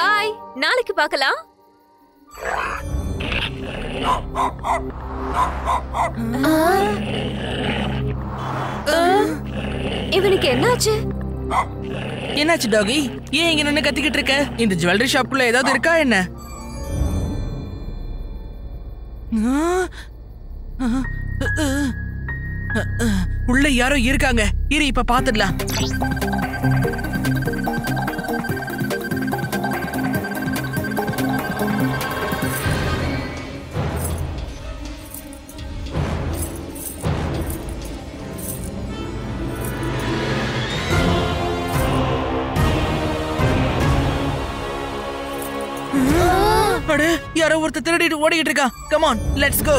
பாய், நாளைக்கு பார்க்கலாம். இவனுக்கு என்னாச்சு? என்னாச்சு டாகி? ஏன் இங்க நின்னு கத்திக்கிட்டு இருக்க? இந்த ஜுவல்லரி ஷாப்புல ஏதாவது இருக்கா என்ன? உள்ள யாரோ இருக்காங்க. இரு இப்ப பாத்துடலாம். யாரோ ஒருத்தர் திருடிட்டு ஓடிட்டு இருக்கான். Come on, let's go.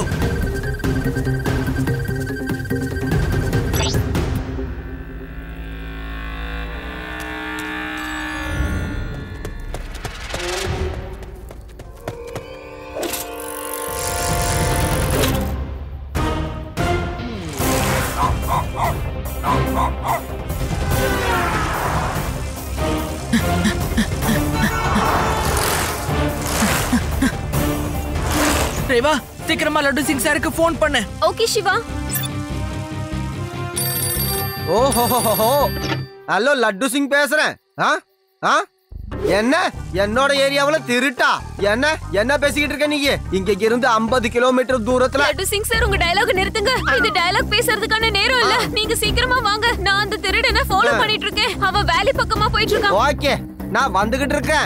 Rewa, तिकरमा लड्डू सिंह सर को फोन पड़ना है। ओके शिवा। ओ हो। हेलो लड्डू सिंह पेश रहे हैं? हाँ हाँ? येन्ना येन्नोर एरिया वाला तिरिटा। येन्ना येन्ना पेशी किटर का नहीं है। इनके गेरुंडे 50 किलोमीटर दूर तला। लड्डू सिंह सर उनका डायलॉग निर्तंगा। इधर डायलॉग पेश करते काने नेरो नहीं ला। निंगे सीकरमा वांगा। ना अंदर तिरिटे ना फॉलो पड़ी ट्रके। हवा वैली पक्कमा पड़ी ट्रका। ओके, ना वंद किटर का।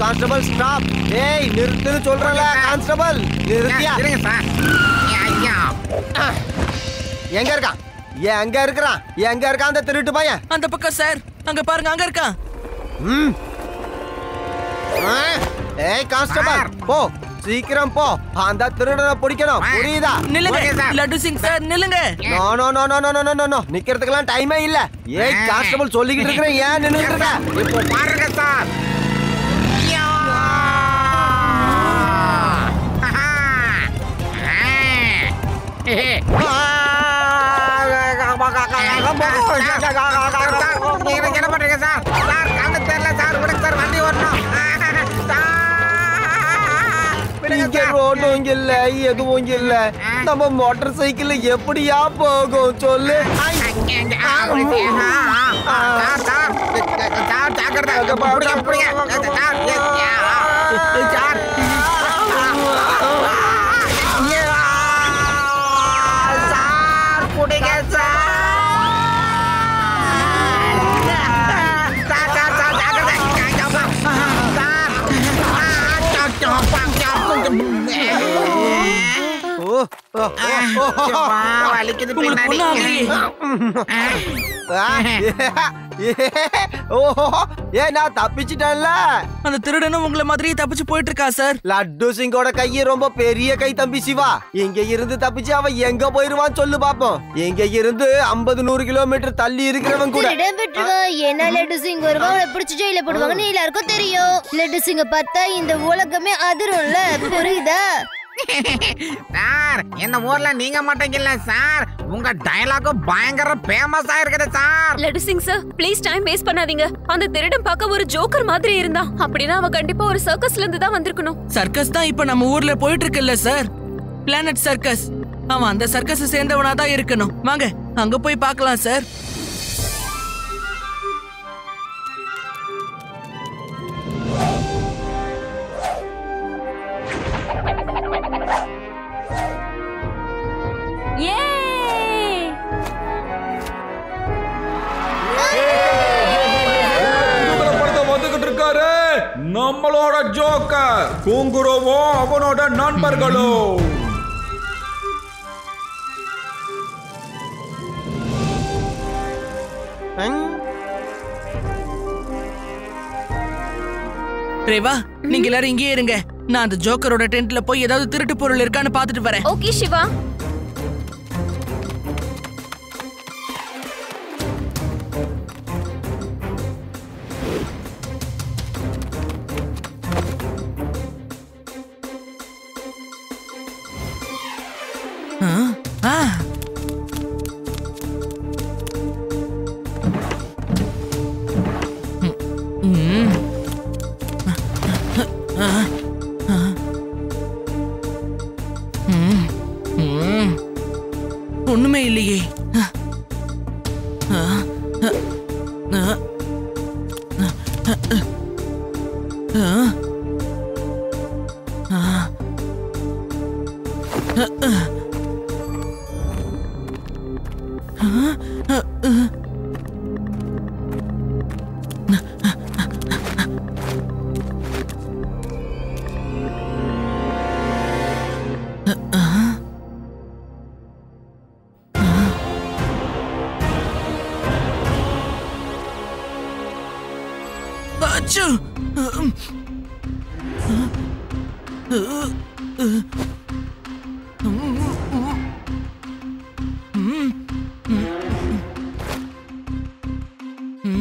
Constable, stop! Hey, niruthu solranga constable. Niruthiya. Irunga sir. Ayya. Enga irukka? Ye anga irukra? Enga irukka andha thiruttu paiyan? Andha pakka sir. Anga parunga anga irukka. Hey constable, po. Seekram po. Andha thirudana pidikkanum. Puriyudha? Nilunga. Laddoo Singh sir, nilunga. No. Nikkiradhukku time eh illa. Hey constable sollikittu irukren yen ninnittu irukka? Ipo parunga sir. என்ன பண்றீங்க sir? Sir காந்த தெரியல sir. விடுங்க sir, வண்டி ஓடணும். இங்க ரோடும் இல்ல, எதுவும் இல்ல. நம்ம மோட்டார் சைக்கிள் எப்படியா போகும் சொல்லு? வலிக்குது பின்னாடி. நான் தப்பிச்சிட்டேன்ல. அந்த திருடனும் உங்களை மாதிரி தப்பிச்சு போயிட்டு இருக்கா சார். லட்டு சிங்கோட கையை ரொம்ப பெரிய கை தம்பி சிவா. இங்க இருந்து தப்பிச்சு அவன் எங்க போயிருவான்னு சொல்லு பாப்போம். இங்க இருந்து 50-100 கிலோமீட்டர் தள்ளி இருக்கிறவன் கூட என்ன லட்டு சிங் வருவான், அவனை பிடிச்சி ஜெயில போடுவாங்கன்னு எல்லாருக்கும் தெரியும். லட்டு சிங்க பார்த்தா இந்த உலகமே அதிரும்ல, புரியுதா? சார் இந்த ஊர்ல நீங்க மாட்டீங்கல்ல சார், உங்க டயலாகும் பயங்கர ஃபேமஸ் ஆயிருக்குது சார். Laddu Singh sir please time waste பண்ணாதீங்க. அந்த திருடன் பார்க்க ஒரு ஜோக்கர் மாதிரி இருந்தான், அப்படின்னா அவன் கண்டிப்பா ஒரு சர்க்கஸ்ல இருந்து தான் வந்திருக்கணும். சர்க்கஸ் தான் இப்ப நம்ம ஊர்ல போயிட்டு இருக்குல்ல சார், பிளானட் சர்க்கஸ். அவன் அந்த சர்க்கஸ் சேர்ந்தவனா தான் இருக்கணும். வாங்க அங்க போய் பார்க்கலாம் சார். நம்மளோட ஜோக்கர் கூங்குருவோ அவனோட நண்பர்களோ ரேவா, நீங்க எல்லாரும் இங்கேயே இருங்க. நான் அந்த ஜோக்கரோட டென்ட்ல போய் ஏதாவது திருட்டு பொருள் இருக்கான்னு பாத்துட்டு வரேன். ஓகே சிவா. ஒண்ணுமே இல்லையே.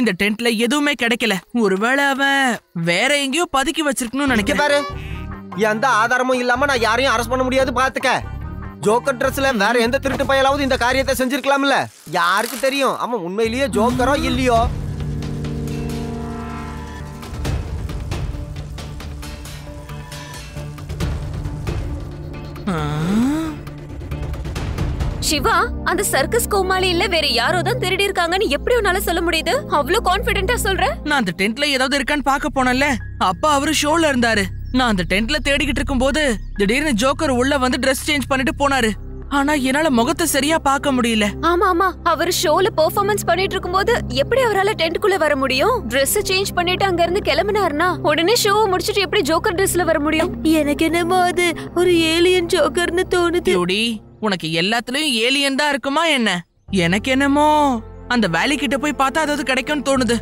இந்த டென்ட்ல எதுவுமே கிடைக்கல. ஒருவேளை அவன் வேற எங்கேயோ பதுக்கி வச்சிருக்கணும்னு நினைக்கிறேன். பாரு, எந்த ஆதாரமும் இல்லாம நான் யாரையும் அரெஸ்ட் பண்ண முடியாது, பாத்துக்க. ஜோக்கர் ட்ரெஸ்ல வேற எந்த திருட்டு பயலாவது இந்த காரியத்தை செஞ்சிருக்கலாம்ல. யாருக்கு தெரியும் அவன் உண்மையிலேயே ஜோக்கரோ இல்லையோ? சிவா, அந்த சர்க்கஸ் கோமாளியில வேற யாரோ தான் திருடி இருக்காங்கன்னு எப்படி உன்னால சொல்ல முடியுது? அவ்வளவு கான்ஃபிடென்ட்டா சொல்றேன். நான் அந்த டென்ட்ல ஏதாவது இருக்கான்னு பார்க்க போனேன்ல, அப்பா அவரு ஷோல இருந்தாரு. நான் அந்த டென்ட்ல தேடிக்கிட்டு இருக்கும்போது திடீர்னு ஜோக்கர் உள்ள வந்து Dress சேஞ்ச் பண்ணிட்டு போனாரு. ஆனா என்னால முகத்தை சரியா பார்க்க முடியல. ஆமா ஆமா, அவர் ஷோல பெர்ஃபார்மன்ஸ் பண்ணிட்டு இருக்கும்போது எப்படி அவரால டென்ட்குள்ள வர முடியும்? Dress சேஞ்ச் பண்ணிட்டு அங்க இருந்து கிளம்பினார்னா உடனே ஷோவை முடிச்சிட்டு எப்படி ஜோக்கர் Dressல வர முடியும்? எனக்கு என்னமோ அது ஒரு ஏலியன் ஜோக்கர்னு தோணுது. யோடி, உனக்கு எல்லாத்துலயும் ஏலியன் தான் இருக்குமா என்ன? எனக்கு என்னமோ அந்த வேலி கிட்ட போய் பார்த்தா அதாவது கிடைக்கும்னு தோணுது.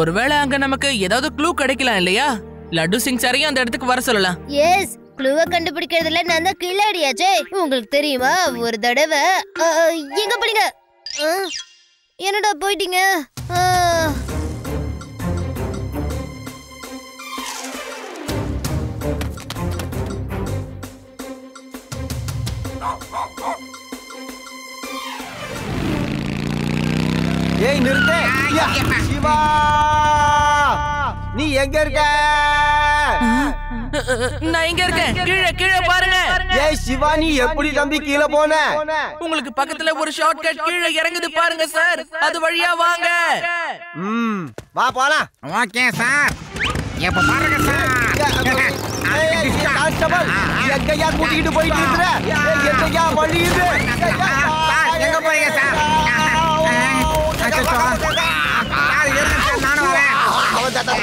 ஒருவேளை அங்க நமக்கு ஏதாவது க்ளூ கிடைக்கலாம் இல்லையா? லட்டு சிங் சாரையும் அந்த இடத்துக்கு வர சொல்லலாம். எஸ், க்ளூவை கண்டுபிடிக்கிறதுல நான் தான் கிளடியாச்சே. உங்களுக்கு தெரியுமா, ஒரு தடவை எங்க போனீங்க? என்னடா போயிட்டீங்க? ஏய் நிறுத்து சிவா, நீ எங்க இருக்க? நான் இங்க இருக்கேன். கீழே கீழே பாருங்க. ஏய் சிவானி எப்படி தம்பி கீழ போனே? உங்களுக்கு பக்கத்துல ஒரு ஷார்ட்கட் கீழ இறங்குது பாருங்க சார். அது வழியா வாங்க. வா போலாம். Okay sir. இப்ப பாருங்க சார். ஏய் கான்ஸ்டபிள் எங்கயா கூட்டிட்டு போயிட்டு இருக்கற? எங்கயா வழி இது? சார் எங்க போறீங்க சார்? அச்சோ சார். சார் இருங்க நானு வரேன். அவதாதா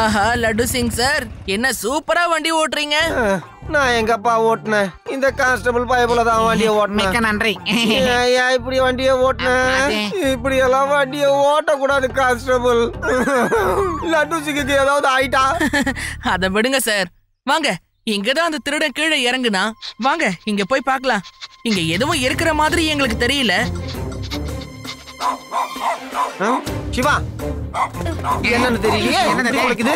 ஆஹா லட்டு சிங் சார் என்ன சூப்பரா வண்டி ஓட்டுறீங்க. நான் எங்கப்பா ஓட்டுனேன், இந்த கான்ஸ்டபிள் பயபுல தான் வண்டியை ஓட்டுனேன். மிக்க நன்றி. இப்படி வண்டியை ஓட்டுனேன், இப்படி எல்லாம் வண்டியை ஓட்டக்கூடாது கான்ஸ்டபிள். லட்டு சிங்குக்கு ஏதாவது ஆயிட்டா? அதை விடுங்க சார், வாங்க இங்கதான் அந்த திருடன் கீழே இறங்குனா. வாங்க இங்க போய் பார்க்கலாம். இங்க எதுவும் இருக்கிற மாதிரி எங்களுக்கு தெரியல. சிவா என்னன்னு தெரியலையே, என்ன நடக்குது?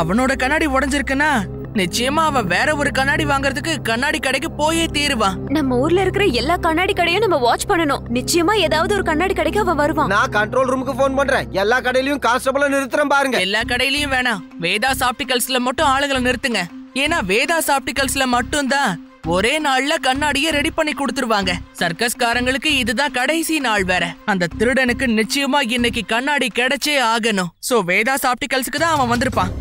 அவனோட கண்ணாடி உடைஞ்சிருக்குன்னா நிச்சயமா அவன் வேற ஒரு கண்ணாடி வாங்குறதுக்கு கண்ணாடி கடைக்கு போயே தீருவான். நம்ம ஊர்ல இருக்கிற எல்லா கண்ணாடி கடையும் நம்ம வாட்ச் பண்ணனும். நிச்சயமா ஏதாவது ஒரு கண்ணாடி கடைக்கு அவன் வருவான். நான் கண்ட்ரோல் ரூமுக்கு போன் பண்றேன். எல்லா கடையிலயும் கான்ஸ்டபிள நிறுத்துறேன் பாருங்க. எல்லா கடையிலயும் வேணாம், வேதா ஆப்டிகல்ஸ்ல மட்டும் ஆளுகளை நிறுத்துங்க. ஏன்னா வேதா ஆப்டிகல்ஸ்ல மட்டும் தான் ஒரே நாள்ல கண்ணாடியை ரெடி பண்ணி கொடுத்துருவாங்க. சர்க்கஸ்காரங்களுக்கு இதுதான் கடைசி நாள் வேற. அந்த திருடனுக்கு நிச்சயமா இன்னைக்கு கண்ணாடி கிடைச்சே ஆகணும். சோ வேதாஸ் ஆப்டிகல்ஸ்க்கு தான் அவன் வந்திருப்பான்.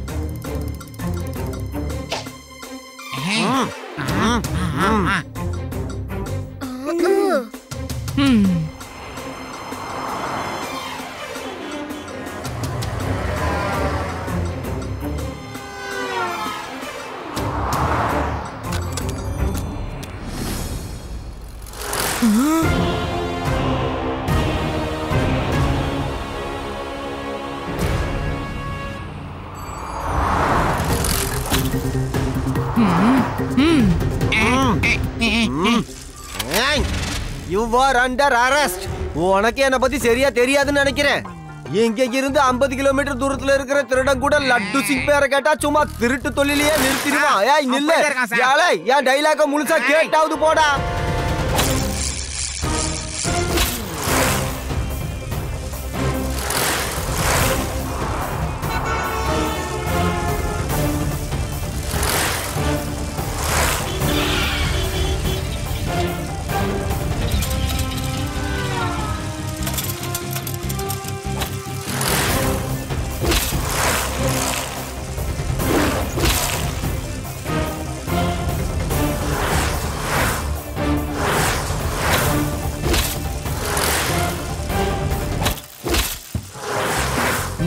You are under arrest. உனக்கு என்ன பத்தி சரியா தெரியாதுன்னு நினைக்கிறேன். இங்க இருந்து 50 கிலோமீட்டர் தூரத்துல இருக்கிற திருடன் கூட லட்டு சிங் பேரை கேட்டா சும்மா திருட்டு தொழிலையே நிறுத்திடுவான். ஏய் நில்ல, ஏன் டைலாக முழுசா கேட்டாவது போடா.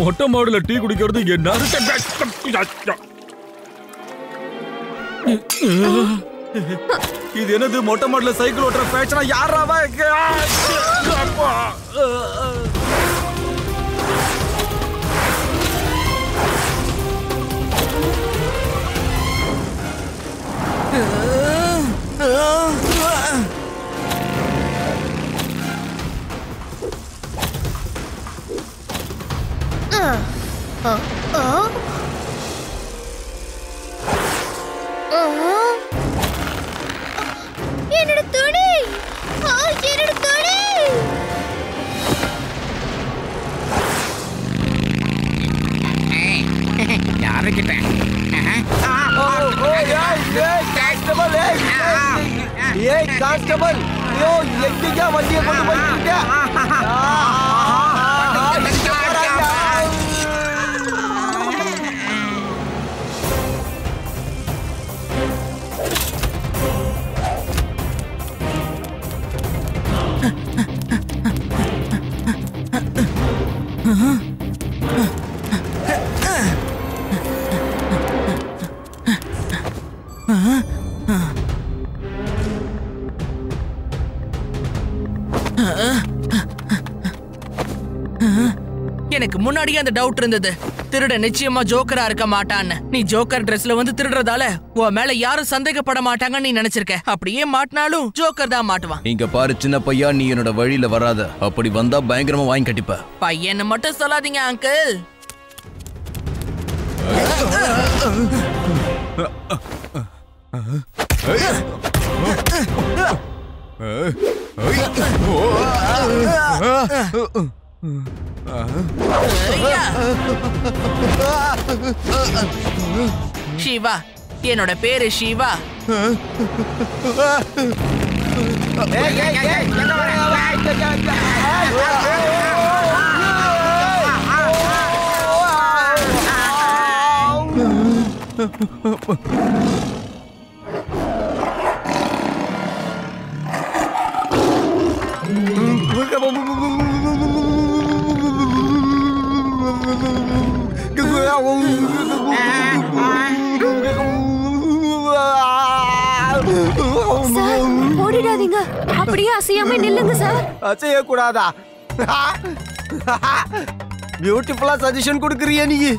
மொட்டை மாடுல டீ குடிக்கிறது என்ன? இது என்னது? மொட்டை மாடுல சைக்கிள் ஓட்டுற பேச்சனா? யாராவா என்னோட துணி, என்னோட துணி. யாருக்கிட்ட எங்கேயா வண்டியை கொண்டு போயிட்டு? எனக்கு முன்னாடியே அந்த டவுட் இருந்தது, திருட நிச்சயமா ஜோக்கரா இருக்க மாட்டான்னு. நீ ஜோக்கர் ட்ரெஸ்ல வந்து திருடுறதால உன் மேல யாரும் சந்தேகப்பட மாட்டாங்கன்னு நீ நினைச்சிருக்க. அப்படியே மாட்டினாலும் ஜோக்கர் தான் மாட்டுவான். இங்க பாரு சின்ன பையா, நீ என்னோட வழியில வராத. அப்படி வந்தா பயங்கரமா வாங்கி கட்டிப்ப. பையன்னு மட்டும் சொல்லாதீங்க அங்கிள். Shiva, என்னோட பேரு Shiva. Beautiful suggestion could create.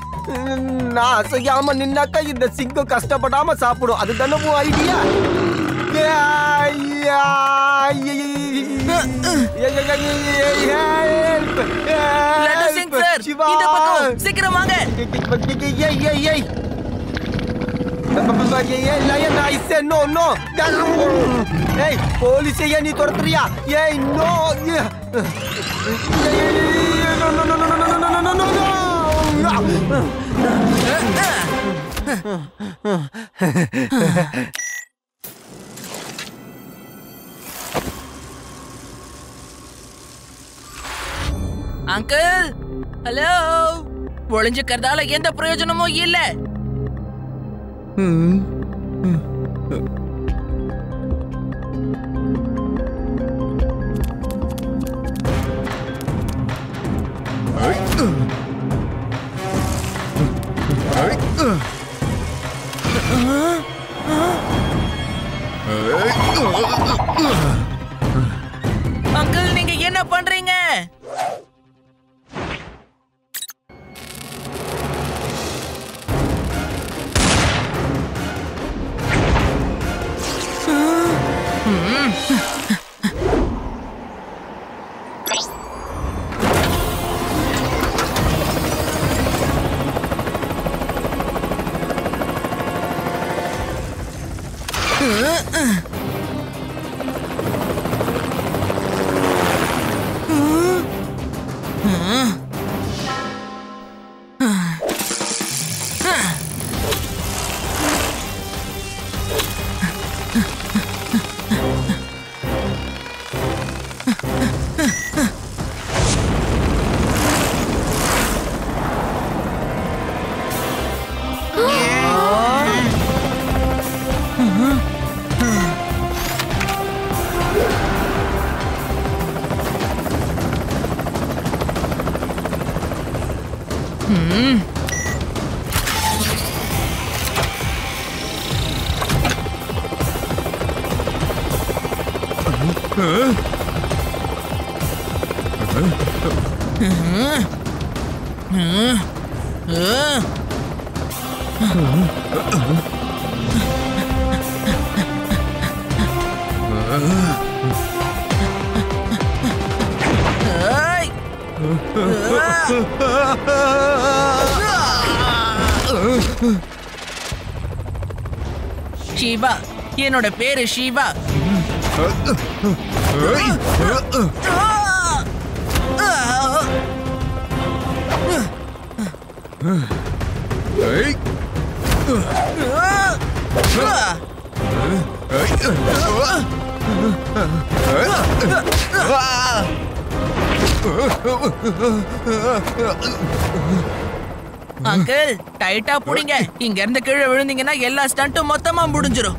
Nah, so Yaman in Naka in the single Castapadama Sapuro, other than no idea. Laddoo Singh, sir. Shiva, sick among it. I said, no. Hey, police, any tortilla. Yay, no, no. Uncle, hello. ஒளிஞ்சு கர்தால எந்த பிரயோஜனமோ இல்ல. Uncle, நீங்க என்ன பண்றீங்க? Shiva, என்னோட பேரு Shiva. Uncle, tight up pudding. In the curve, everything in a yellow stunt to Motamam Budunjuro.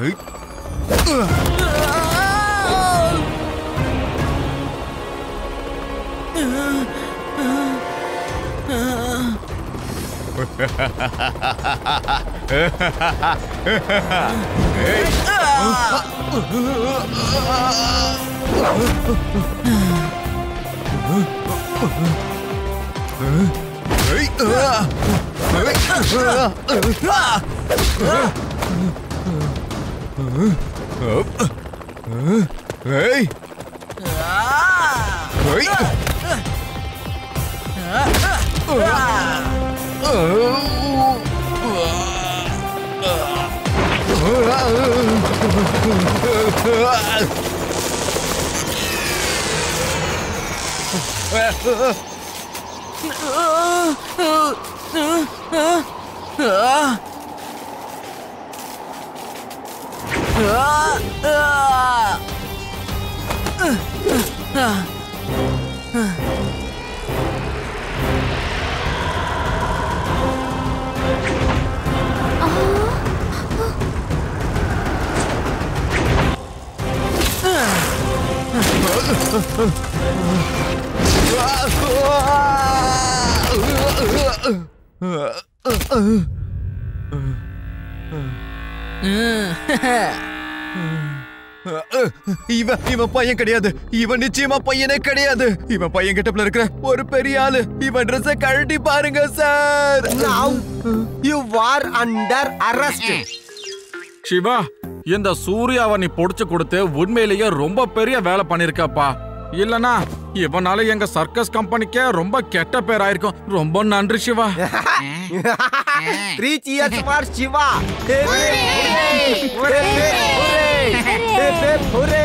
Hey! இவன் பையன் கிடையாது. இவன் நிச்சயமா பையனே கிடையாது. இவன் பையன் கெட்டப்ல இருக்கிற ஒரு பெரிய ஆளு. இவன் ட்ரெஸ்ஸை கழட்டி பாருங்க sir. Now you are under arrest. Shiva, இந்த சூர்யாவை நீ பொடிச்சு கொடுத்து உண்மையிலேயே ரொம்ப பெரிய வேலை பண்ணிருக்கப்பா. இல்லனா இவனால எங்க சர்க்கஸ் கம்பெனிக்கே ரொம்ப கெட்ட பேர் ஆயிருக்கும். ரொம்ப நன்றி சிவா. 3 cheers for Siva. ஒரே ஒரே ஒரே ஒரே